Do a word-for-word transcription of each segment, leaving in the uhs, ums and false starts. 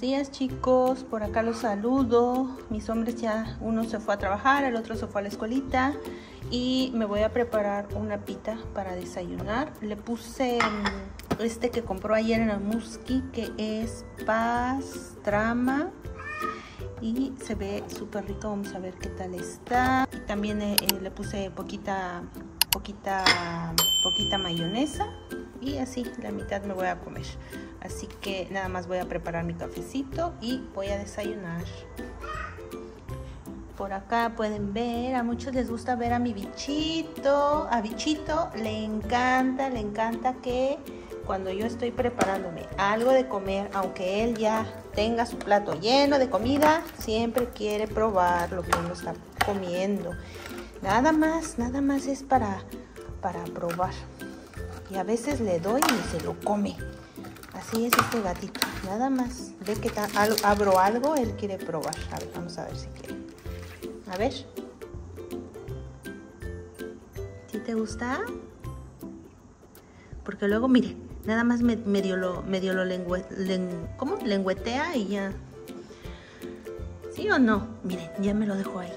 buenos días, chicos. Por acá los saludo. Mis hombres ya, uno se fue a trabajar, el otro se fue a la escuelita. Y me voy a preparar una pita para desayunar. Le puse este que compró ayer en Amuski, que es pastrama. Y se ve súper rico. Vamos a ver qué tal está. Y también eh, le puse poquita, poquita, poquita mayonesa. Y así, la mitad me voy a comer. Así que nada más voy a preparar mi cafecito y voy a desayunar. Por acá pueden ver, a muchos les gusta ver a mi bichito. A bichito le encanta, le encanta que cuando yo estoy preparándome algo de comer, aunque él ya tenga su plato lleno de comida, siempre quiere probar lo que uno está comiendo. Nada más, nada más es para, para probar. Y a veces le doy y se lo come. Así es este gatito. Nada más. Ve que abro algo, él quiere probar. A ver, vamos a ver si quiere. A ver. ¿Sí te gusta? Porque luego, mire, nada más me, medio lo, medio lo lengüe, len, ¿cómo? Lengüetea y ya. ¿Sí o no? Miren, ya me lo dejo ahí.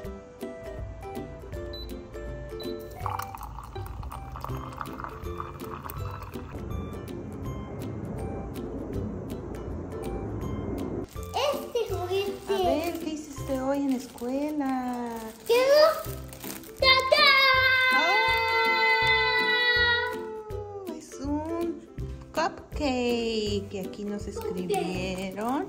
Hoy en la escuela. ¿Quiero? ¡Tata! Oh, es un cupcake que aquí nos escribieron.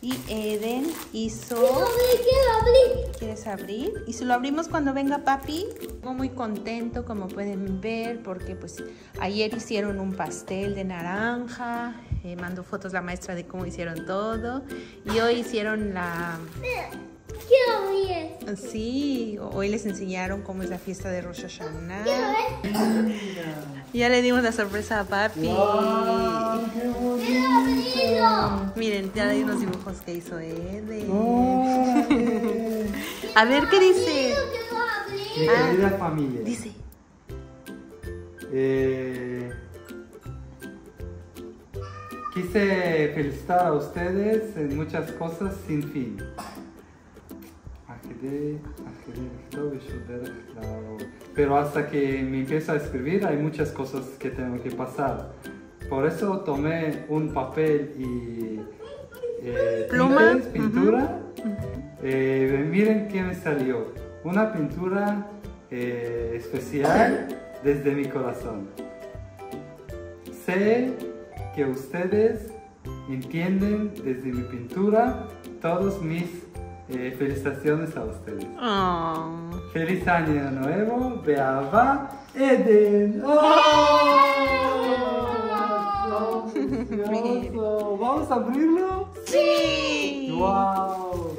Y Eden hizo... ¡Quiero abrir! ¡Quiero abrir! ¿Quieres abrir? Y si lo abrimos cuando venga papi. Estoy muy contento, como pueden ver, porque pues ayer hicieron un pastel de naranja. Eh, mandó fotos la maestra de cómo hicieron todo. Y hoy hicieron la... Quiero ver. Sí, hoy les enseñaron cómo es la fiesta de Rosh Hashana. Ya le dimos la sorpresa a papi. Wow, qué bonito. Miren, ya hay unos dibujos que hizo Eden. Oh, okay. A ver qué dice. Mi querida ah, familia. Dice. Eh, quise felicitar a ustedes en muchas cosas sin fin. Pero hasta que me empiezo a escribir hay muchas cosas que tengo que pasar. Por eso tomé un papel y eh, pluma, tintes, pintura. Uh-huh. eh, miren qué me salió. Una pintura eh, especial desde mi corazón. Sé que ustedes entienden desde mi pintura todos mis Eh, felicitaciones a ustedes. Oh. Feliz año nuevo, Beava Eden. ¡Oh! ¡Oh! ¿Vamos a abrirlo? Sí. Wow.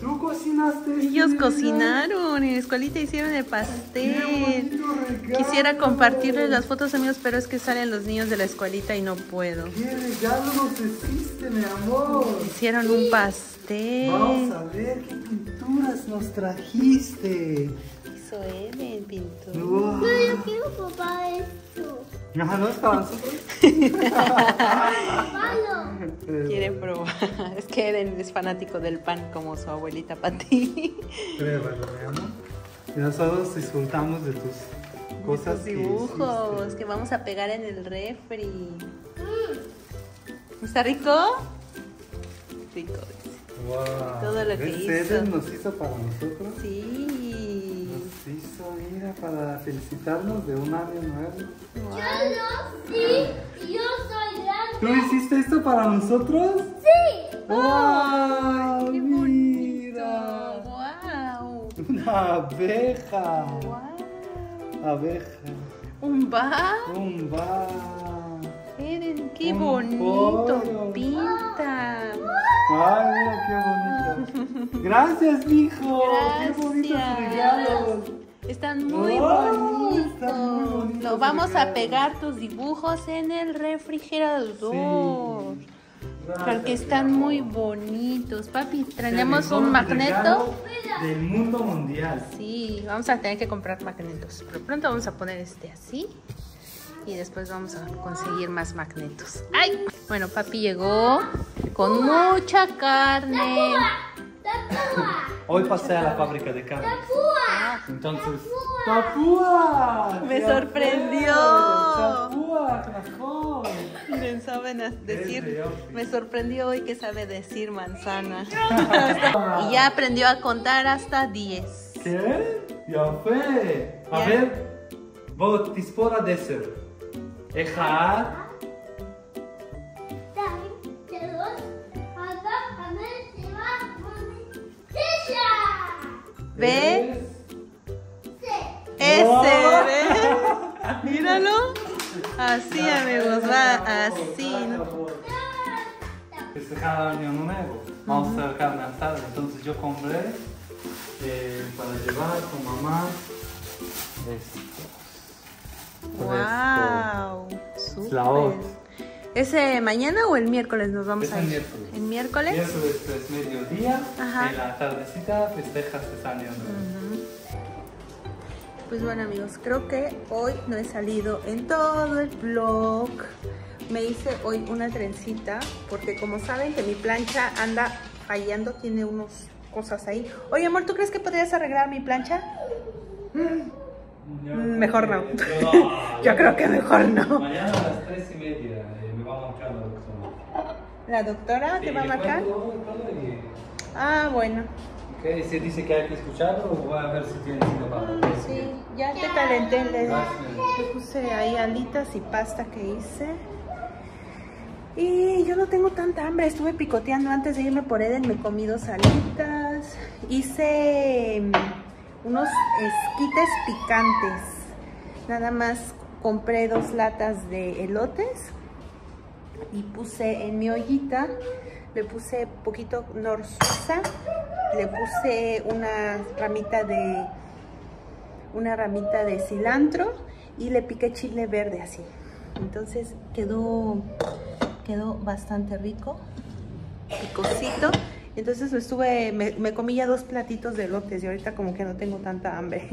¿Tú cocinaste? Ellos ¿sí? cocinaron en la escuelita, hicieron el pastel. Quisiera compartirles las fotos, amigos, pero es que salen los niños de la escuelita y no puedo. ¿Qué regalo nos hiciste, mi amor? Hicieron sí. un pastel. Vamos a ver qué pinturas nos trajiste. Eso es de pintura. Wow. No, yo quiero papá esto. No, no es para nosotros. Quieren probar. Es que Eden es fanático del pan como su abuelita Pati. Pruébalo, mi amor. Y nosotros disfrutamos de tus cosas. De tus dibujos que, que vamos a pegar en el refri. Mm. ¿Está rico? Rico. Wow. Todo lo que hizo. Nos hizo para nosotros. Sí. Nos hizo, mira, para felicitarnos de un año nuevo. Wow. Yo no, sí, yo soy grande. ¿Tú hiciste esto para nosotros? Sí. ¡Wow! ¡Qué mira! Bonito. ¡Wow! Una abeja. ¡Wow! Abeja. Un bar. Un bar. Miren, qué un bonito pollo. Pinta. Wow. ¡Ay, mira, qué bonito! ¡Gracias, hijo! Gracias. ¡Qué bonitos regalos! Están muy oh, bonitos. Están muy bonitos. Lo vamos regalos. A pegar tus dibujos en el refrigerador. Sí. Gracias, porque están muy bonitos. Papi, traemos un magneto. Del mundo mundial. Sí, vamos a tener que comprar magnetos. Pero pronto vamos a poner este así. y después vamos a conseguir más magnetos. ¡Ay! Bueno, papi llegó con mucha carne. Hoy pasé a la fábrica de carne. Entonces, ¡Tapúa! Me sorprendió. ¡Tapúa! Miren, saben decir. Me sorprendió hoy que sabe decir manzana. Y ya aprendió a contar hasta diez. ¿Qué? Ya fue. A ver. Vos tispora deser. Ejad. B. S. Míralo. Así, amigos, va así. Es cada año nuevo. Vamos a hacer una asada. Entonces yo compré eh, para llevar con mamá. Esto. Wow, súper. ¿Es eh, mañana o el miércoles nos vamos a ir? Miércoles. El miércoles. Miércoles es mediodía. Ajá. En la tardecita festejas el año nuevo. Pues bueno, amigos, creo que hoy no he salido en todo el vlog. Me hice hoy una trencita porque como saben que mi plancha anda fallando, tiene unas cosas ahí. Oye, amor, ¿tú crees que podrías arreglar mi plancha? Mm. Yo mejor no. Que, yo, no yo creo que mejor no. Mañana a las tres y media eh, me va a marcar la doctora. ¿La doctora sí, te va a marcar? Y... Ah, bueno. Okay, ¿se dice que hay que escucharlo o voy a ver si tiene cinco? Sí, ya te calenté. Le puse ahí alitas y pasta que hice. Y yo no tengo tanta hambre. Estuve picoteando antes de irme por Eden. Me he comido salitas. Hice... unos esquites picantes. Nada más compré dos latas de elotes y puse en mi ollita, le puse poquito nor suiza, le puse una ramita de una ramita de cilantro y le piqué chile verde así. Entonces quedó quedó bastante rico, picosito. Entonces me estuve, me, me comí ya dos platitos de elotes y ahorita como que no tengo tanta hambre.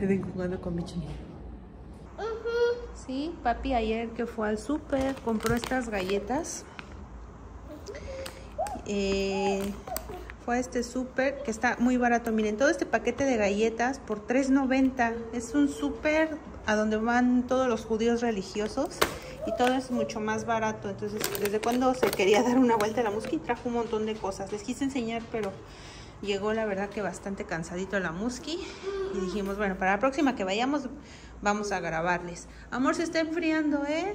Me ven jugando con mi chingada. Uh-huh. Sí, papi ayer que fue al súper compró estas galletas. Eh, fue a este súper que está muy barato. Miren, todo este paquete de galletas por tres noventa. Es un súper a donde van todos los judíos religiosos. Y todo es mucho más barato. Entonces, desde cuando se quería dar una vuelta a la Musqui, trajo un montón de cosas. Les quise enseñar, pero llegó la verdad que bastante cansadito la Musqui. Y dijimos, bueno, para la próxima que vayamos, vamos a grabarles. Amor, se está enfriando, ¿eh?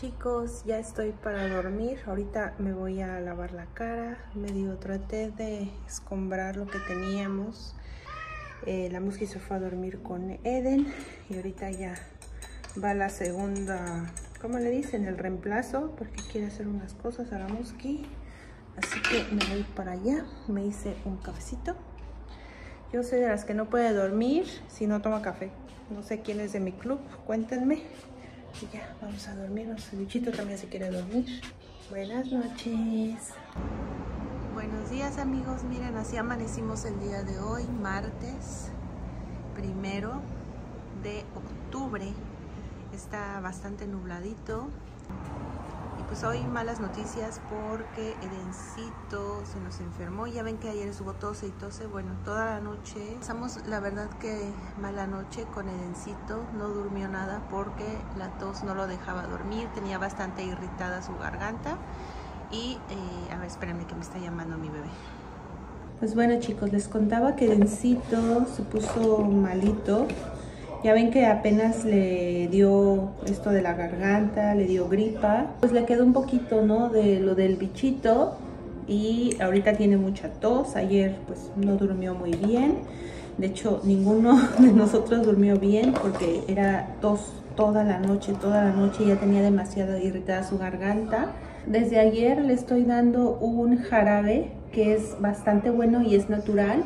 Chicos, ya estoy para dormir. Ahorita me voy a lavar la cara. Medio traté de escombrar lo que teníamos. Eh, la Musqui se fue a dormir con Eden. Y ahorita ya va la segunda... ¿Cómo le dicen? El reemplazo, porque quiere hacer unas cosas a la Musqui. Así que me voy para allá. Me hice un cafecito. Yo soy de las que no puede dormir si no toma café. No sé quién es de mi club, cuéntenme. Y ya, vamos a dormir. Nuestro bichito también se quiere dormir. Buenas noches. Buenos días, amigos. Miren, así amanecimos el día de hoy, martes primero de octubre. Está bastante nubladito y pues hoy malas noticias porque Edencito se nos enfermó. Ya ven que ayer estuvo tose y tose, bueno, toda la noche. Pasamos la verdad que mala noche con Edencito, no durmió nada porque la tos no lo dejaba dormir, tenía bastante irritada su garganta y eh, a ver, espérenme que me está llamando mi bebé. Pues bueno, chicos, les contaba que Edencito se puso malito. Ya ven que apenas le dio esto de la garganta, le dio gripa. Pues le quedó un poquito, ¿no? De lo del bichito. Y ahorita tiene mucha tos. Ayer, pues, no durmió muy bien. De hecho, ninguno de nosotros durmió bien porque era tos, toda la noche, toda la noche, ya tenía demasiado irritada su garganta. Desde ayer le estoy dando un jarabe que es bastante bueno y es natural,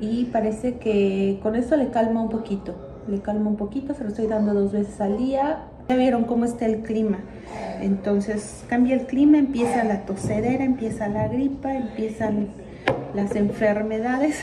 y parece que con eso le calma un poquito, le calma un poquito, se lo estoy dando dos veces al día. Ya vieron cómo está el clima, entonces cambia el clima, empieza la tosedera, empieza la gripa, empiezan las enfermedades.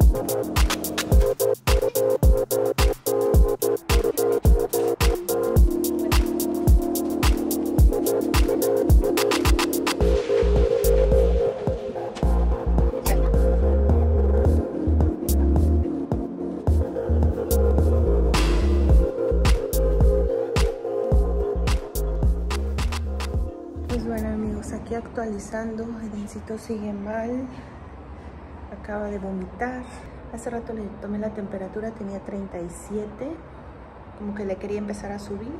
Actualizando, Edencito sigue mal, acaba de vomitar. Hace rato le tomé la temperatura, tenía treinta y siete, como que le quería empezar a subir.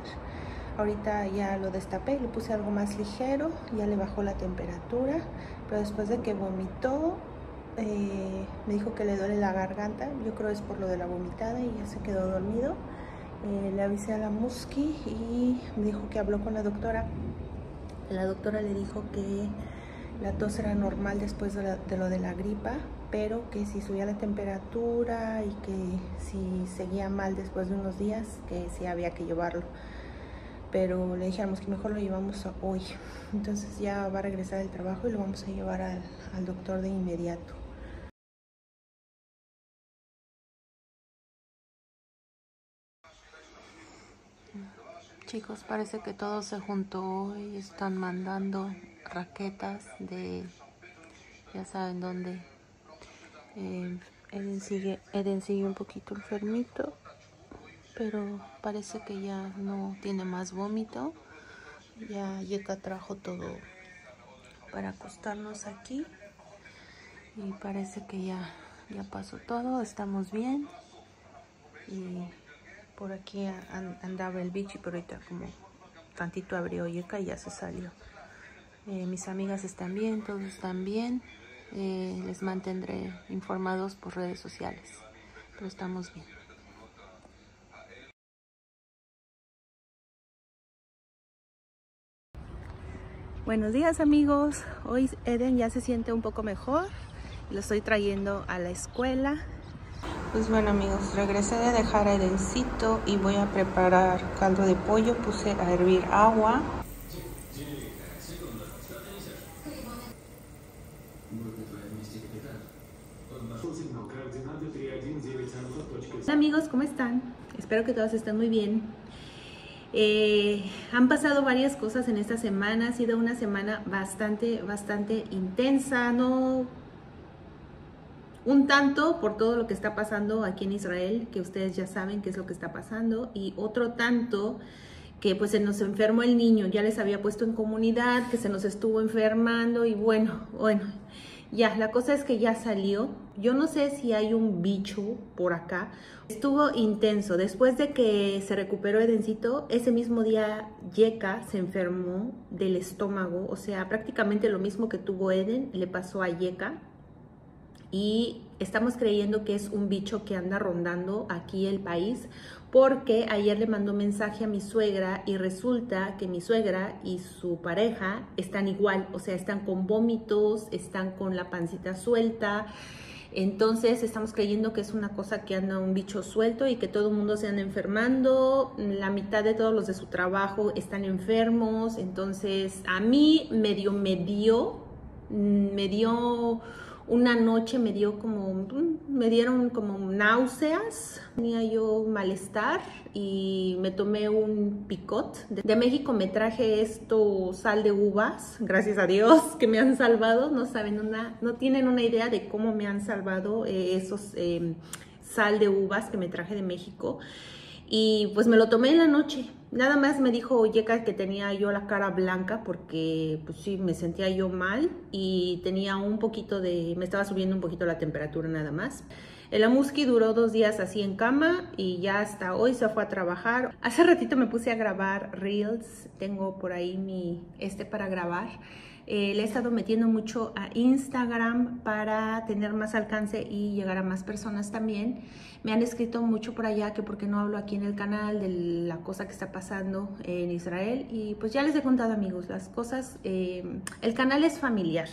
Ahorita ya lo destapé, le puse algo más ligero, ya le bajó la temperatura, pero después de que vomitó, eh, me dijo que le duele la garganta. Yo creo es por lo de la vomitada y ya se quedó dormido. Eh, le avisé a la Musky y me dijo que habló con la doctora. La doctora le dijo que la tos era normal después de, la, de lo de la gripa, pero que si subía la temperatura y que si seguía mal después de unos días, que sí había que llevarlo. Pero le dijimos que mejor lo llevamos hoy. Entonces ya va a regresar del trabajo y lo vamos a llevar al, al doctor de inmediato. Chicos, parece que todo se juntó hoy, están mandando raquetas de ya saben dónde. Eh, Eden sigue, Eden sigue un poquito enfermito, pero parece que ya no tiene más vómito. Ya Yeka trajo todo para acostarnos aquí y parece que ya, ya pasó todo, estamos bien. Y por aquí andaba el bichi, pero ahorita como tantito abrió Yeka y ya se salió. Eh, mis amigas están bien, todos están bien. Eh, les mantendré informados por redes sociales, pero estamos bien. Buenos días, amigos. Hoy Eden ya se siente un poco mejor. Lo estoy trayendo a la escuela. Pues bueno, amigos, regresé de dejar a Edencito y voy a preparar caldo de pollo. Puse a hervir agua. Hola, amigos, ¿cómo están? Espero que todos estén muy bien. Eh, han pasado varias cosas en esta semana. Ha sido una semana bastante, bastante intensa, ¿no? Un tanto por todo lo que está pasando aquí en Israel, que ustedes ya saben qué es lo que está pasando, y otro tanto que pues se nos enfermó el niño, ya les había puesto en comunidad, que se nos estuvo enfermando y bueno, bueno, ya, la cosa es que ya salió. Yo no sé si hay un bicho por acá. Estuvo intenso. Después de que se recuperó Edencito, ese mismo día Yeka se enfermó del estómago, o sea, prácticamente lo mismo que tuvo Eden, le pasó a Yeka. Y estamos creyendo que es un bicho que anda rondando aquí el país, porque ayer le mandó mensaje a mi suegra y resulta que mi suegra y su pareja están igual, o sea, están con vómitos, están con la pancita suelta. Entonces estamos creyendo que es una cosa que anda un bicho suelto y que todo el mundo se anda enfermando. La mitad de todos los de su trabajo están enfermos. Entonces a mí medio me dio, me dio... Una noche me dio como, me dieron como náuseas, tenía yo malestar y me tomé un picot. De México me traje esto, sal de uvas, gracias a Dios que me han salvado. No saben una, no tienen una idea de cómo me han salvado eh, esos eh, sal de uvas que me traje de México. y pues me lo tomé en la noche. Nada más me dijo Yeka que tenía yo la cara blanca porque pues sí, me sentía yo mal y tenía un poquito de... me estaba subiendo un poquito la temperatura nada más. El amuski duró dos días así en cama y ya hasta hoy se fue a trabajar. Hace ratito me puse a grabar Reels, tengo por ahí mi este para grabar. Eh, le he estado metiendo mucho a Instagram para tener más alcance y llegar a más personas también. Me han escrito mucho por allá que por qué no hablo aquí en el canal de la cosa que está pasando en Israel. Y pues ya les he contado, amigos, las cosas, eh, el canal es familiar.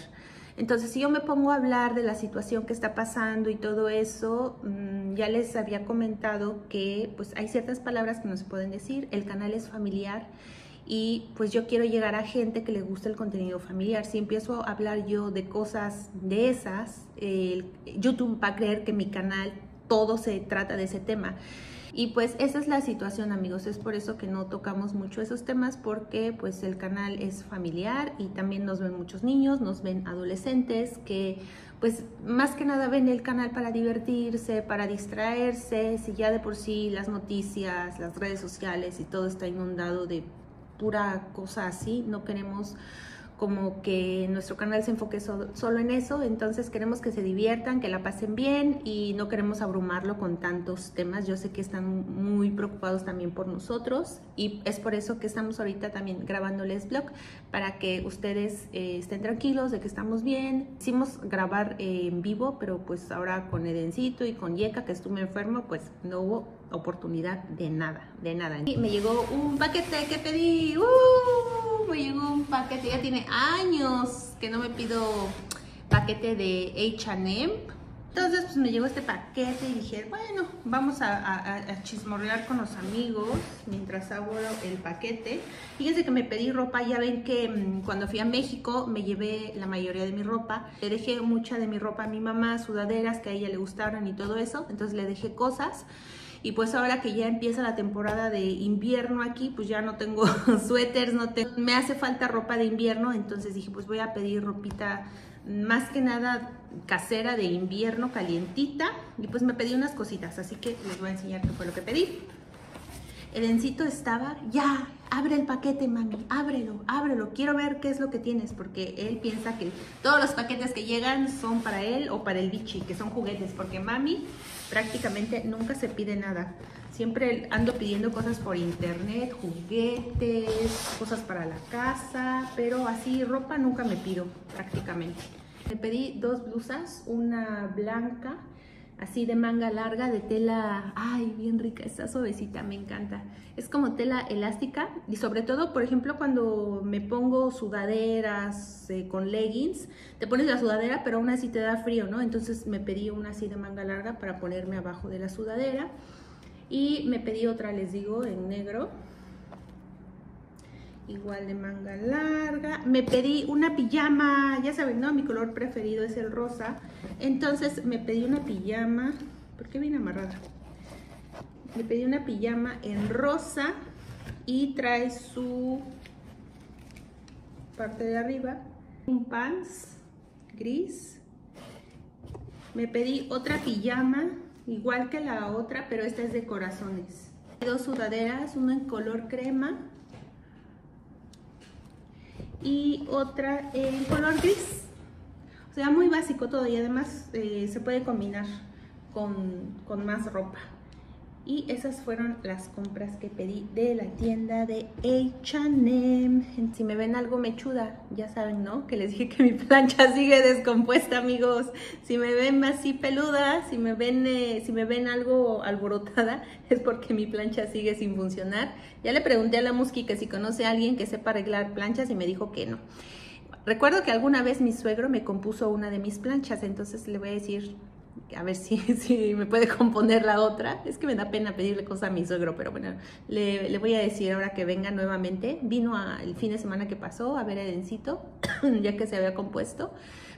Entonces, si yo me pongo a hablar de la situación que está pasando y todo eso, mmm, ya les había comentado que pues hay ciertas palabras que no se pueden decir. El canal es familiar. Y pues yo quiero llegar a gente que le gusta el contenido familiar. Si empiezo a hablar yo de cosas de esas, eh, YouTube va a creer que mi canal todo se trata de ese tema. Y pues esa es la situación, amigos. Es por eso que no tocamos mucho esos temas, porque pues el canal es familiar y también nos ven muchos niños, nos ven adolescentes que pues más que nada ven el canal para divertirse, para distraerse. Si ya de por sí las noticias, las redes sociales y todo está inundado de pura cosa así, no queremos como que nuestro canal se enfoque so solo en eso, entonces queremos que se diviertan, que la pasen bien y no queremos abrumarlo con tantos temas. Yo sé que están muy preocupados también por nosotros y es por eso que estamos ahorita también grabándoles vlog, para que ustedes eh, estén tranquilos de que estamos bien. Hicimos grabar eh, en vivo, pero pues ahora con Edencito y con Yeka, que estuve enfermo, pues no hubo oportunidad de nada, de nada. Y me llegó un paquete que pedí, uh, me llegó un paquete, ya tiene años que no me pido paquete de H and M. Entonces pues me llegó este paquete y dije, bueno, vamos a, a, a chismorrear con los amigos mientras abro el paquete. Fíjense que me pedí ropa, ya ven que mmm, cuando fui a México me llevé la mayoría de mi ropa. Le dejé mucha de mi ropa a mi mamá, sudaderas que a ella le gustaron y todo eso, entonces le dejé cosas. Y pues ahora que ya empieza la temporada de invierno aquí, pues ya no tengo suéteres, no tengo, me hace falta ropa de invierno. Entonces dije, pues voy a pedir ropita más que nada casera de invierno, calientita. Y pues me pedí unas cositas, así que les voy a enseñar qué fue lo que pedí. El Edencito estaba, ya, abre el paquete, mami, ábrelo, ábrelo, quiero ver qué es lo que tienes, porque él piensa que todos los paquetes que llegan son para él o para el bichi, que son juguetes, porque mami prácticamente nunca se pide nada. Siempre ando pidiendo cosas por internet, juguetes, cosas para la casa, pero así ropa nunca me pido prácticamente. Me pedí dos blusas, una blanca, así de manga larga, de tela, ay, bien rica, está suavecita, me encanta. Es como tela elástica y sobre todo, por ejemplo, cuando me pongo sudaderas eh, con leggings, te pones la sudadera, pero aún así te da frío, ¿no? Entonces me pedí una así de manga larga para ponerme abajo de la sudadera y me pedí otra, les digo, en negro. Igual de manga larga. Me pedí una pijama, ya saben, ¿no? Mi color preferido es el rosa. Entonces me pedí una pijama. ¿Por qué viene amarrada? Me pedí una pijama en rosa y trae su parte de arriba. Un pants gris. Me pedí otra pijama, igual que la otra, pero esta es de corazones. Dos sudaderas, una en color crema y otra en color gris. O sea, muy básico todo y además eh, se puede combinar con, con más ropa. Y esas fueron las compras que pedí de la tienda de H and M. Si me ven algo mechuda, ya saben, ¿no? Que les dije que mi plancha sigue descompuesta, amigos. Si me ven así peluda, si me ven, eh, si me ven algo alborotada, es porque mi plancha sigue sin funcionar. Ya le pregunté a la Musqui que si conoce a alguien que sepa arreglar planchas y me dijo que no. Recuerdo que alguna vez mi suegro me compuso una de mis planchas, entonces le voy a decir... a ver si, si me puede componer la otra. Es que me da pena pedirle cosas a mi suegro, pero bueno, le, le voy a decir ahora que venga nuevamente. Vino a, el fin de semana que pasó a ver a Edencito, ya que se había compuesto,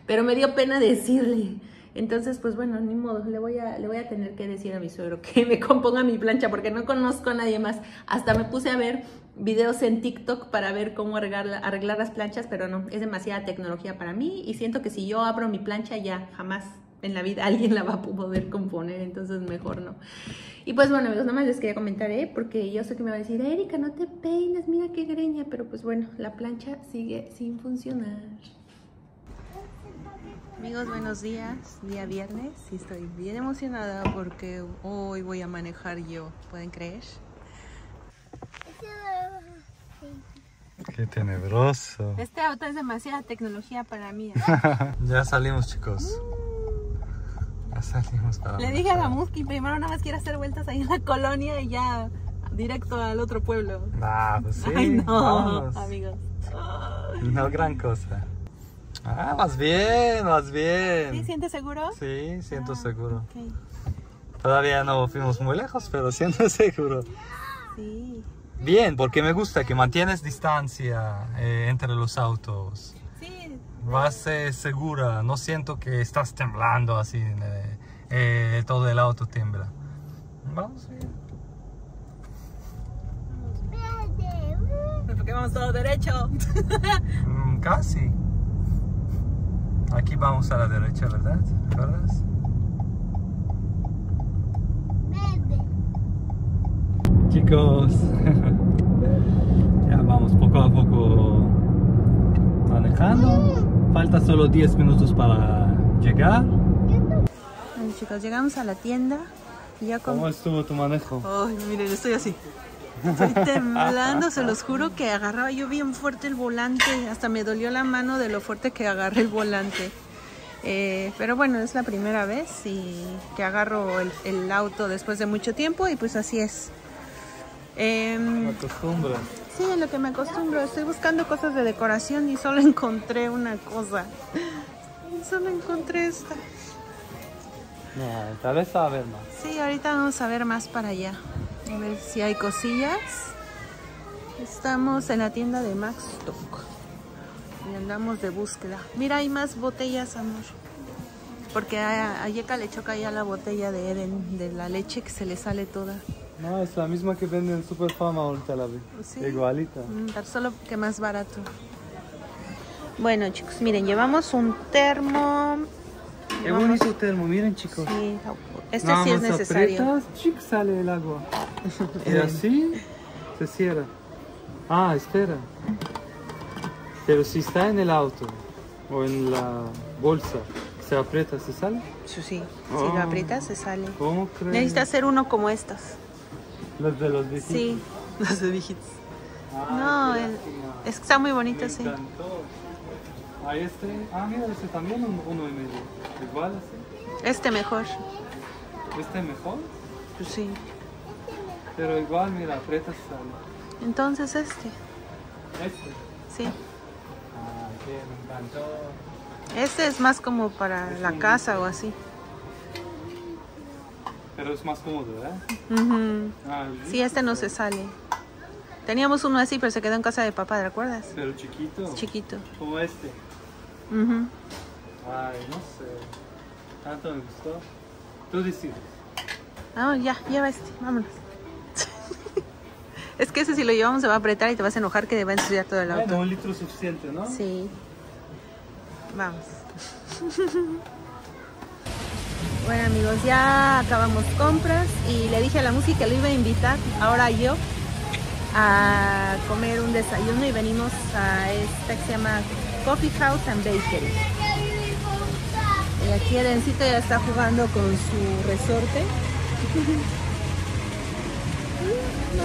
pero me dio pena decirle. Entonces, pues bueno, ni modo, le voy, a, le voy a tener que decir a mi suegro que me componga mi plancha, porque no conozco a nadie más. Hasta me puse a ver videos en TikTok para ver cómo arreglar, arreglar las planchas, pero no, es demasiada tecnología para mí y siento que si yo abro mi plancha ya jamás en la vida alguien la va a poder componer, entonces mejor no. Y pues bueno, amigos, nomás les quería comentar, ¿eh? Porque yo sé que me va a decir, Erika, no te peinas, mira qué greña, pero pues bueno, la plancha sigue sin funcionar. Amigos, buenos días, día viernes, y estoy bien emocionada porque hoy voy a manejar yo, ¿pueden creer? ¡Qué tenebroso! Este auto es demasiada tecnología para mí, ¿eh? Ya salimos, chicos. Ya salimos para Le manejar. Dije a la Musky, primero nada más quiere hacer vueltas ahí en la colonia y ya directo al otro pueblo. Ah, pues sí. Ay, no, vamos. Amigos. No gran cosa. Ah, vas bien, vas bien. ¿Sí? ¿Sientes seguro? Sí, siento ah, seguro. Okay. Todavía no fuimos muy lejos, pero siento seguro. Sí. Bien, porque me gusta que mantienes distancia eh, entre los autos. Sí. Vas eh, segura, no siento que estás temblando así, eh, eh, todo el auto tiembla. Vamos bien. Porque vamos todo derecho. Mm, casi. Aquí vamos a la derecha, ¿verdad? ¿Recuerdas? Verde. Chicos, ya vamos poco a poco manejando. Falta solo diez minutos para llegar. Bueno, chicos, llegamos a la tienda y ya como... ¿Cómo estuvo tu manejo? Ay, miren, estoy así. Estoy temblando, se los juro que agarraba yo bien fuerte el volante. Hasta me dolió la mano de lo fuerte que agarré el volante. Eh, pero bueno, es la primera vez y que agarro el, el auto después de mucho tiempo y pues así es. Eh, me acostumbro. Sí, a lo que me acostumbro. Estoy buscando cosas de decoración y solo encontré una cosa. Solo encontré esta. No, tal vez va a haber más. Sí, ahorita vamos a ver más para allá. A ver si hay cosillas. Estamos en la tienda de Max Tok y andamos de búsqueda. Mira, hay más botellas, amor. Porque a, a Yeka le choca ya la botella de Eren, de la leche que se le sale toda. No, es la misma que venden en Superfama, ahorita la vi. ¿Sí? Igualita. Mm, solo que más barato. Bueno, chicos, miren, llevamos un termo. Qué llevamos... bonito termo, miren, chicos. Sí, este no, sí es necesario. Aprietas, chic, sale el agua. Y así se cierra. Ah, espera. Pero si está en el auto o en la bolsa, ¿se aprieta, se sale? Sí, sí. Oh. Si lo aprietas, se sale. ¿Cómo crees? Necesitas hacer uno como estas. ¿Los de los Digits? Sí, los de Digits. Ah, no, el... es que está muy bonito, sí. Ahí este. Ah, mira, este también uno y medio. Igual así. Este mejor. ¿Este mejor? Pues sí. Pero igual, mira, aprietas y sale. Entonces este. ¿Este? Sí. Ah, que me encantó. Este es más como para la casa o así. Pero es más cómodo, ¿verdad? Uh-huh. Ah, sí, sí, este no se sale. Teníamos uno así, pero se quedó en casa de papá, ¿te acuerdas? Pero chiquito. Es chiquito. Como este. Uh-huh. Ay, no sé. Tanto me gustó. Tú decides. Ah, ya, lleva este, vámonos. Es que ese si lo llevamos se va a apretar y te vas a enojar que te va a ensuciar todo el auto. Bueno, un litro suficiente, ¿no? Sí. Vamos. Bueno, amigos, ya acabamos compras y le dije a la Musi que lo iba a invitar, ahora yo, a comer un desayuno y venimos a esta que se llama Coffee House and Bakery. Y aquí Erencito ya está jugando con su resorte.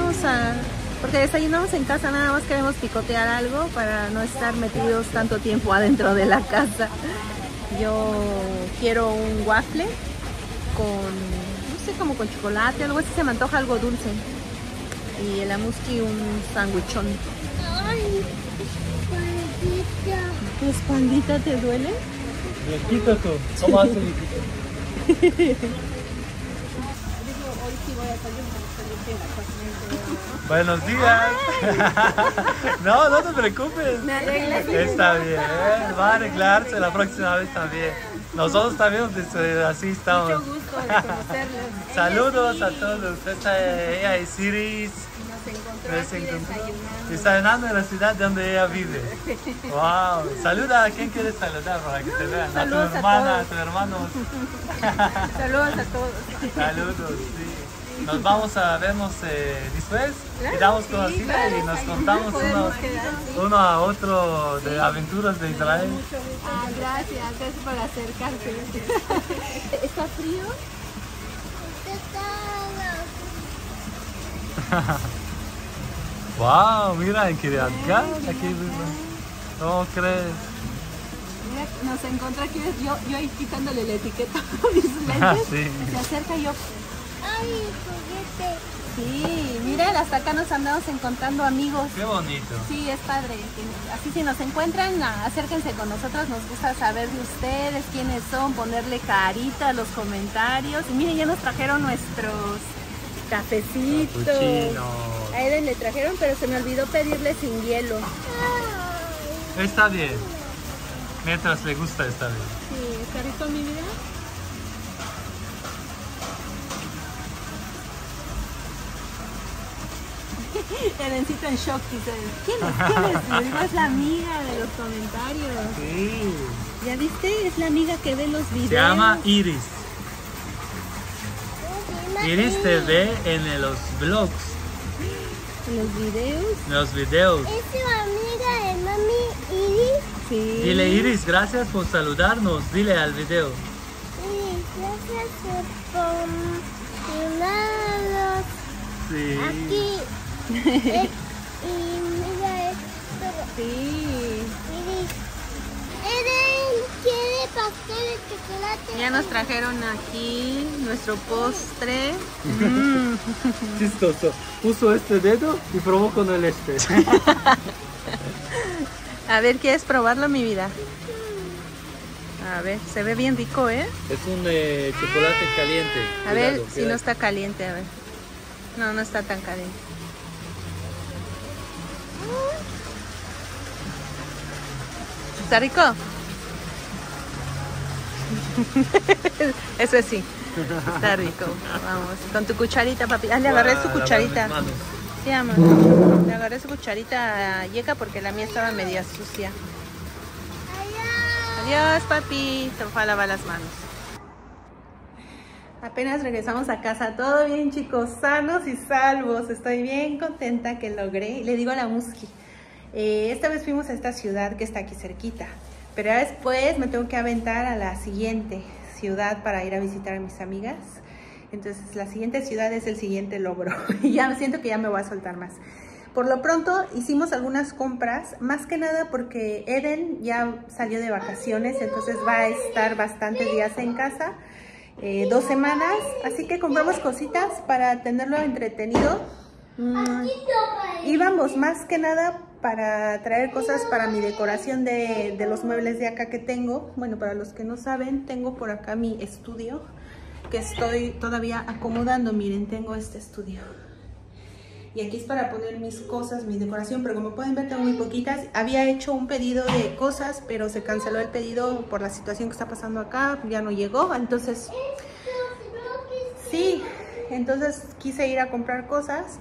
Vamos a... porque desayunamos en casa, nada más queremos picotear algo para no estar metidos tanto tiempo adentro de la casa. Yo quiero un waffle con, no sé, como con chocolate, algo así, se me antoja algo dulce. Y el Amuski un sanguchón. Ay, espaldita. ¿Tu espaldita te duele? Le quito tú. ¿Cómo hace? Buenos días. No, no te preocupes. Me arreglas. Está bien, va a arreglarse la próxima vez también. Nosotros también desde, así estamos. Mucho gusto de conocerlos. Saludos a todos. Esta, ella es Iris. Nos encontró aquí desayunando. Desayunando en la ciudad donde ella vive. Wow. Saluda a quien quieres saludar para que te vean. A tu hermana, a, a tus hermanos. Saludos a todos. Saludos, sí. Nos vamos a vernos eh, después. Claro, quedamos sí, con Asila claro, y nos contamos uno, quedar, sí. uno a otro de sí. aventuras de Israel. Mucho, mucho. Ah, gracias, gracias por acercarte. ¿Está frío? Wow, mira en Kiryat Gat, aquí ¿cómo crees? Mira, nos encontró aquí, yo, yo ahí quitándole la etiqueta con mis lentes, sí. Se acerca y yo, ¡ay, juguete! Sí, miren, hasta acá nos andamos encontrando amigos. ¡Qué bonito! Sí, es padre. Así si nos encuentran, acérquense con nosotros, nos gusta saber de ustedes, quiénes son, ponerle carita a los comentarios. Y miren, ya nos trajeron nuestros... cafecitos. A Eden le trajeron, pero se me olvidó pedirle sin hielo. Está bien. Mientras le gusta, está bien. Sí, ¿está rico, mi vida? Edencito en shock, dice. ¿Quién es? ¿Quién es? Le digo, es la amiga de los comentarios. Sí. ¿Ya viste? Es la amiga que ve los videos. Se llama Iris. Iris te ve en los vlogs. ¿En los videos? En los videos. ¿Es tu amiga de mami Iris? Sí. Dile Iris, gracias por saludarnos. Dile al video. Iris, gracias por saludarnos. Sí. Aquí. Es, y mira esto. Sí. Iris. Eren quiere pastel de chocolate. Ya nos trajeron aquí nuestro postre. Mm. Chistoso. Puso este dedo y probó con el este. A ver, ¿quieres probarlo, mi vida? A ver, se ve bien rico, ¿eh? Es un eh, chocolate caliente. A ver, cuidado, si cuidado. No está caliente, a ver. No, no está tan caliente. ¿Está rico? Eso sí, está rico. Vamos, con tu cucharita, papi. Ah, le agarré su cucharita. Sí, amor. Le agarré su cucharita a Yeka porque la mía estaba media sucia. Adiós, papi. Te voy a lavar las manos. Apenas regresamos a casa. Todo bien, chicos. Sanos y salvos. Estoy bien contenta que logré. Le digo a la Muski. Eh, esta vez fuimos a esta ciudad que está aquí cerquita, pero después me tengo que aventar a la siguiente ciudad para ir a visitar a mis amigas. Entonces la siguiente ciudad es el siguiente logro y ya siento que ya me voy a soltar más. Por lo pronto hicimos algunas compras, más que nada porque Eden ya salió de vacaciones, entonces va a estar bastantes días en casa, eh, dos semanas, así que compramos cositas para tenerlo entretenido. Mm. Íbamos más que nada para traer cosas para mi decoración de, de los muebles de acá que tengo. Bueno, para los que no saben, tengo por acá mi estudio que estoy todavía acomodando. Miren, tengo este estudio. Y aquí es para poner mis cosas, mi decoración, pero como pueden ver tengo muy poquitas. Había hecho un pedido de cosas, pero se canceló el pedido por la situación que está pasando acá. Ya no llegó, entonces... Sí, entonces quise ir a comprar cosas.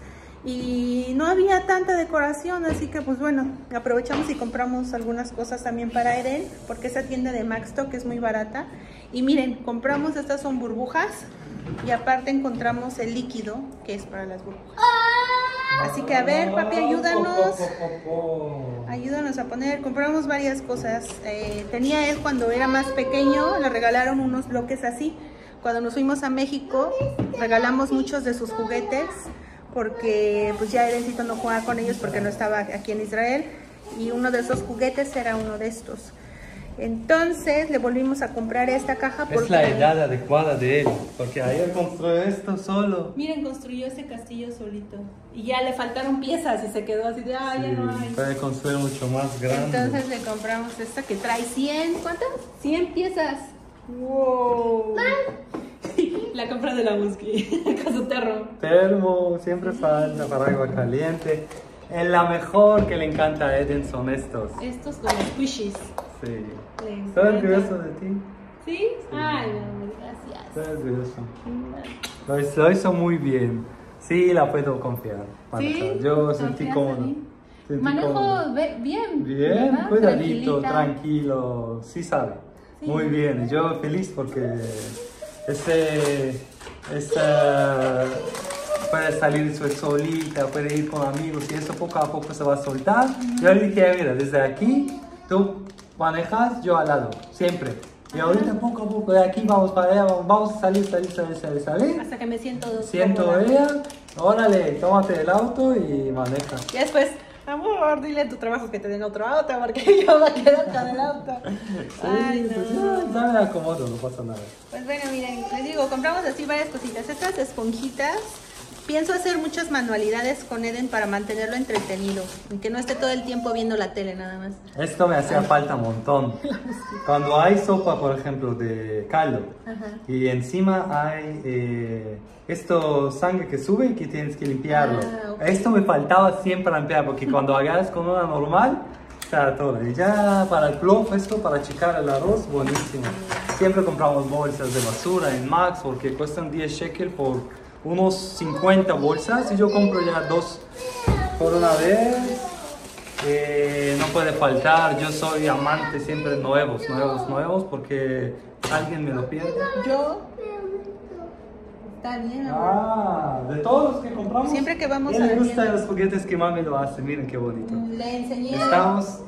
Y no había tanta decoración, así que pues bueno, aprovechamos y compramos algunas cosas también para Eden, porque esa tienda de Max Tok es muy barata. Y miren, compramos, estas son burbujas, y aparte encontramos el líquido que es para las burbujas. Así que a ver, papi, ayúdanos, ayúdanos a poner, compramos varias cosas. Eh, tenía él cuando era más pequeño, le regalaron unos bloques así. Cuando nos fuimos a México, regalamos muchos de sus juguetes, porque pues ya Edencito no jugaba con ellos porque no estaba aquí en Israel, y uno de esos juguetes era uno de estos. Entonces le volvimos a comprar esta caja porque... Es la edad adecuada de él, porque ayer construyó esto solo. Miren, construyó ese castillo solito, y ya le faltaron piezas y se quedó así de... Ah, sí, ya no hay. Puede construir mucho más grande. Entonces le compramos esta que trae cien, ¿cuántas? cien piezas. ¡Wow! ¡Mam! La compra de la Musqui, con su termo. Termo, siempre falta para agua caliente. En la mejor que le encanta a Eden son estos. Estos con squishies. Sí. Estoy curioso de ti. ¿Sí? Sí. Ay, mi amor, gracias. Lo hizo, lo hizo muy bien. Sí, la puedo confiar. ¿Sí? Yo sentí cómodo. Sentí Manejo cómodo. bien. Bien, cuidadito, tranquilo. Sí sabe. Sí. Muy bien. Yo feliz porque este, esta, puede salir solita, puede ir con amigos y eso poco a poco se va a soltar. Uh-huh. Yo le dije, mira, desde aquí tú manejas, yo al lado, siempre. Y ahorita poco a poco de aquí vamos para allá, vamos a salir, salir, salir, salir, salir. Hasta que me siento dos. Siento ella, órale, tómate el auto y maneja. Y después, amor, dile a tu trabajo que te den otro auto, porque yo me quedo con el auto. Sí, ay, no. Pues yo, ya me acomodo, no pasa nada. Pues bueno, miren, les digo, compramos así varias cositas. Estas esponjitas, pienso hacer muchas manualidades con Eden para mantenerlo entretenido. Que no esté todo el tiempo viendo la tele nada más. Esto me hacía falta un montón. Cuando hay sopa, por ejemplo, de caldo, ajá, y encima hay eh, esto sangre que sube y que tienes que limpiarlo. Ah, okay. Esto me faltaba siempre limpiar porque cuando agarras con una normal, está todo. Y ya para el plof, esto para achicar el arroz, buenísimo. Siempre compramos bolsas de basura en Max porque cuestan diez shekel por unos cincuenta bolsas y yo compro ya dos por una vez. Eh, no puede faltar, yo soy amante siempre nuevos, nuevos, nuevos, porque alguien me lo pierde. Yo, está bien, amor. Ah, de todos los que compramos, siempre que vamos a le gustan los juguetes que mami lo hace, miren qué bonito. Le enseñé. Estamos...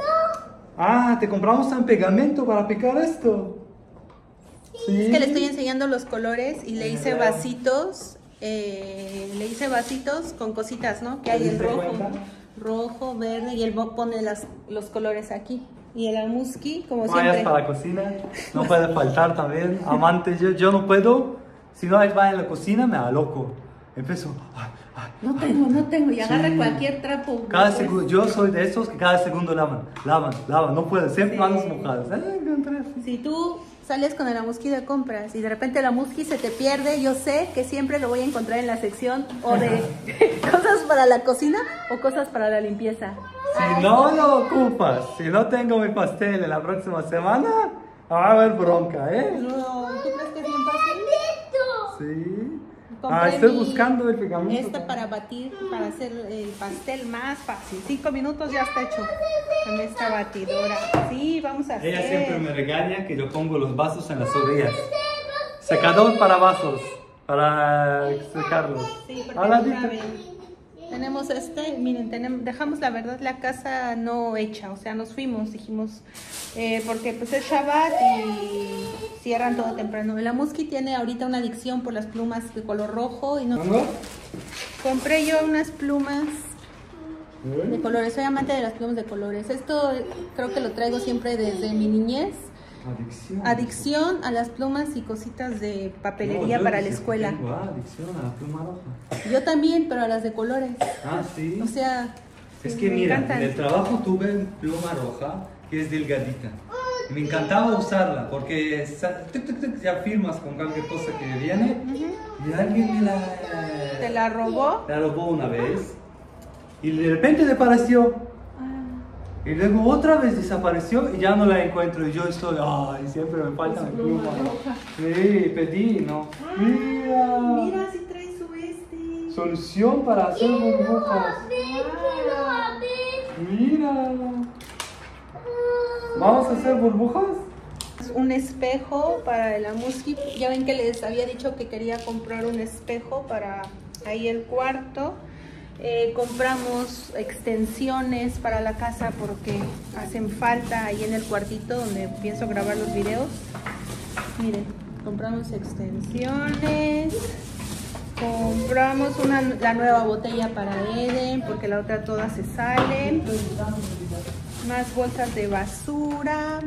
Ah, te compramos un pegamento para picar esto. Sí. Es que le estoy enseñando los colores y le hice vasitos, eh, le hice vasitos con cositas, ¿no? Que hay en rojo. Cuenta? Rojo, verde, y él pone las, los colores aquí. Y el almuski, como Mayas siempre. Vayas para la cocina, no puede faltar también. Amante, yo, yo no puedo. Si no va en la cocina, me aloco. Empiezo. Ay, ay, no tengo, ay, no tengo. Y agarra sí. cualquier trapo. Cada segundo, yo soy de esos que cada segundo lavan, lavan, lavan. No puedo, siempre manos sí. mojadas. Si sí, tú sales con el almuski de compras y de repente el almuski se te pierde, yo sé que siempre lo voy a encontrar en la sección o de cosas para la cocina o cosas para la limpieza. Si ay, no lo ocupas, si no tengo mi pastel en la próxima semana, va a haber bronca, ¿eh? No, ¿tú crees que es bien fácil? Sí. Compré ah, estoy buscando el pegamento. Esta para batir, para hacer el pastel más fácil. Cinco minutos ya está hecho con esta batidora. Sí, vamos a hacer. Ella siempre me regaña que yo pongo los vasos en las orillas. Secador para vasos, para secarlos. Sí, porque ahora tenemos este, miren, tenemos, dejamos la verdad la casa no hecha, o sea, nos fuimos, dijimos, eh, porque pues es Shabbat y cierran todo temprano. El almuski tiene ahorita una adicción por las plumas de color rojo y no. ¿Cómo? Compré yo unas plumas de colores, soy amante de las plumas de colores. Esto creo que lo traigo siempre desde mi niñez. Adicción. Adicción a las plumas y cositas de papelería no, para la escuela. Tengo, ah, adicción a la pluma roja. Yo también, pero a las de colores. Ah, sí. O sea, es que mira, encantan. En el trabajo tuve pluma roja que es delgadita. Me encantaba usarla porque tic, tic, tic, ya firmas con cualquier cosa que viene. Uh-huh. Y alguien me la... ¿Te la robó? La robó una vez. Y de repente desapareció. Y luego otra vez desapareció y ya no la encuentro. Y yo estoy, ay, siempre me falta mi pluma. Roja. Sí, pedí, ¿no? Ah, mira. Mira si trae su este. Solución para hacer burbujas. Ah, mira. ¿Vamos a hacer burbujas? Un espejo para el almuski. Ya ven que les había dicho que quería comprar un espejo para ahí el cuarto. Eh, compramos extensiones para la casa porque hacen falta ahí en el cuartito donde pienso grabar los videos. Miren, compramos extensiones, compramos una, la nueva botella para Eden porque la otra toda se sale, más bolsas de basura,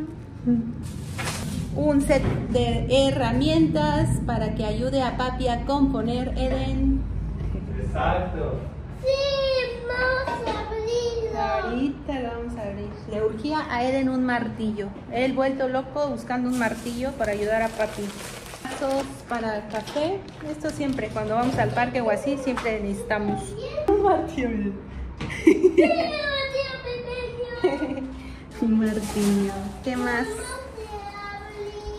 un set de herramientas para que ayude a papi a componer, Eden. Exacto. Sí, vamos a abrirlo. Ahorita lo vamos a abrir. Le urgía a Eden un martillo. Él vuelto loco buscando un martillo para ayudar a papi. Vasos para el café. Esto siempre, cuando vamos al parque o así, siempre necesitamos un martillo. Un martillo. ¿Qué más?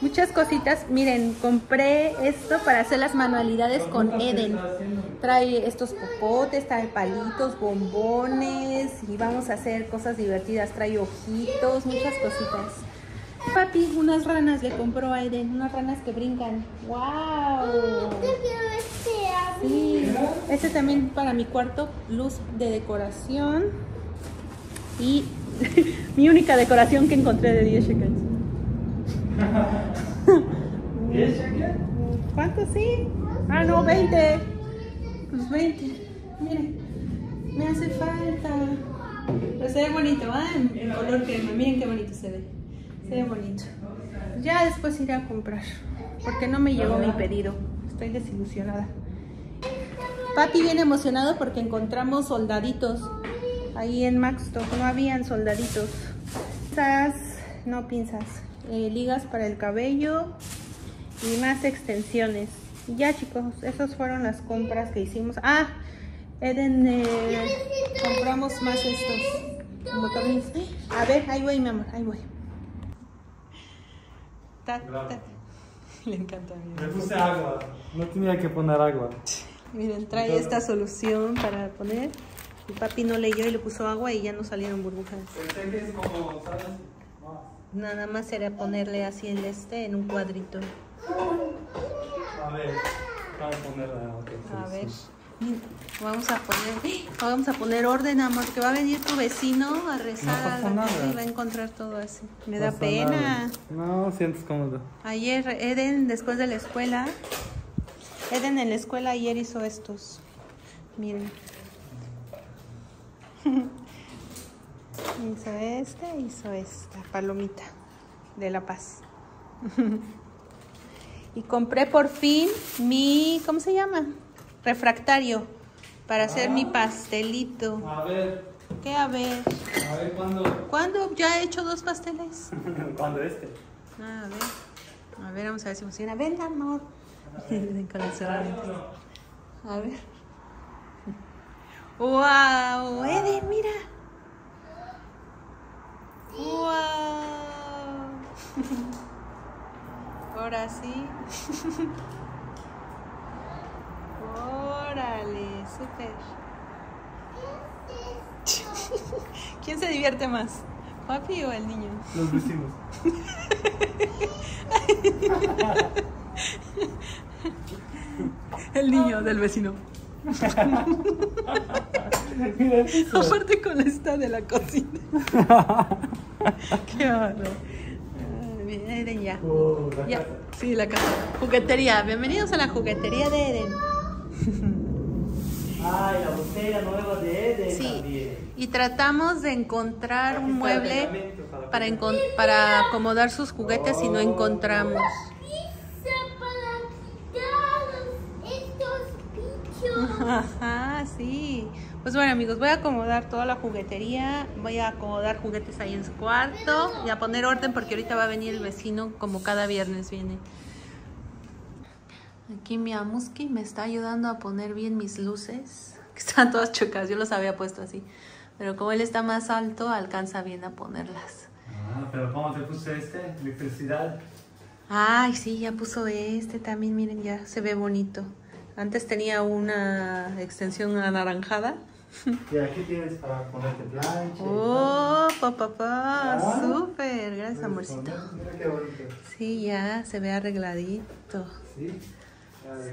muchas cositas. Miren, compré esto para hacer las manualidades con Eden. Trae estos popotes, trae palitos, bombones y vamos a hacer cosas divertidas. Trae ojitos, muchas cositas. Papi, unas ranas le compró a Eden, unas ranas que brincan. ¡Wow! Sí, este también para mi cuarto, luz de decoración. Y mi única decoración que encontré de diez shekels. ¿diez shekels? ¿Cuánto sí? Ah, no, veinte. Pues veinte. Miren, me hace falta. Pero se ve bonito, ¿eh? El color crema, miren qué bonito se ve. Se ve bonito. Ya después iré a comprar, porque no me llegó mi pedido. Estoy desilusionada. Papi viene emocionado porque encontramos soldaditos. Ahí en Max Tok no habían soldaditos. Pinzas, no pinzas, eh, ligas para el cabello y más extensiones. Y ya, chicos, esas fueron las compras que hicimos. Ah, Eden, eh, compramos más estos botones. A ver, ahí voy, mi amor, ahí voy. Ta, ta. Le encanta. Le puse agua, no tenía que poner agua. Miren, trae esta solución para poner. Mi papi no leyó y le puso agua y ya no salieron burbujas. Pensé que es como, ¿sabes? Nada más era ponerle así el este en un cuadrito. A ver, vamos a poner la otra. A ver, vamos a poner, vamos a poner orden, amor, que va a venir tu vecino a rezar no a la casa y va a encontrar todo así. Me no da pena. Nada. No, sientes cómodo. Ayer Eden, después de la escuela, Eden en la escuela ayer hizo estos. Miren. Hizo este, hizo esta palomita de la paz. Y compré por fin mi, ¿cómo se llama? Refractario para hacer ah, mi pastelito. A ver. ¿Qué a ver? A ver, ¿cuándo? ¿Cuándo? Ya he hecho dos pasteles. ¿Cuándo este? Ah, a ver. A ver, vamos a ver si funciona. Ven, amor. A ver. Con las herramientas. A ver. ¡Wow! Eden, mira. ¡Wow! Ahora sí. ¡Órale! ¡Súper! ¿Quién se divierte más? ¿Papi o el niño? Los vecinos. El niño del vecino. Aparte con esta de la cocina. Qué horror. Bien, Eden ya. Oh, la ya. Casa. Sí, la casa. Juguetería. Bienvenidos a la juguetería de Eden. Ay, la botella nueva de Eden. Sí. También. Y tratamos de encontrar un mueble para, encon para acomodar sus juguetes oh. y no encontramos. Ajá, sí. Pues bueno, amigos, voy a acomodar toda la juguetería. Voy a acomodar juguetes ahí en su cuarto y a poner orden porque ahorita va a venir el vecino como cada viernes viene. Aquí mi Amuski me está ayudando a poner bien mis luces, que están todas chocas. Yo las había puesto así, pero como él está más alto, alcanza bien a ponerlas. Ah, pero ¿cómo te puse este? ¿Electricidad? Ay, sí, ya puso este también. Miren, ya se ve bonito. Antes tenía una extensión anaranjada. Y aquí tienes para ponerte plancha. ¡Oh, papá! Pa, pa. ¡Súper! Gracias, amorcito. Mira qué bonito. Sí, ya se ve arregladito. Sí.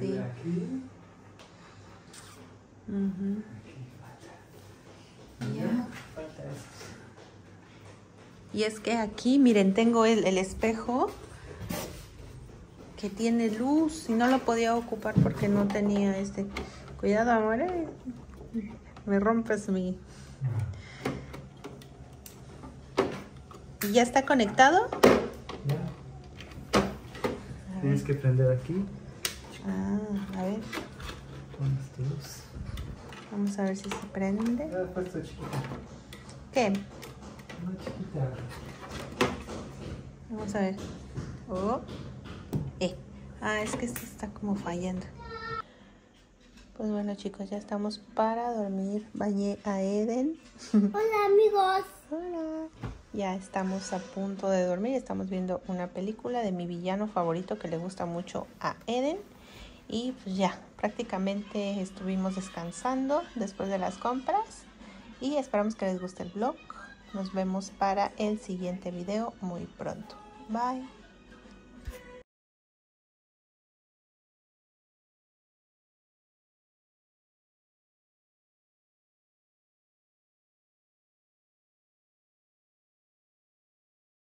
Sí. Aquí. Uh-huh. Aquí falta. Ya. Falta esto. Y es que aquí, miren, tengo el, el espejo. Que tiene luz y no lo podía ocupar porque no tenía este. Cuidado, amor. Me rompes mi. ¿Y ya está conectado? Ya. Tienes que prender aquí. Ah, a ver. Vamos a ver si se prende. ¿Qué? Vamos a ver. Oh. Eh. Ah, es que esto está como fallando. Pues bueno, chicos, ya estamos para dormir. Bañé a Eden. Hola, amigos. Hola. Ya estamos a punto de dormir. Estamos viendo una película de mi villano favorito que le gusta mucho a Eden. Y pues ya, prácticamente estuvimos descansando después de las compras. Y esperamos que les guste el vlog. Nos vemos para el siguiente video muy pronto. Bye.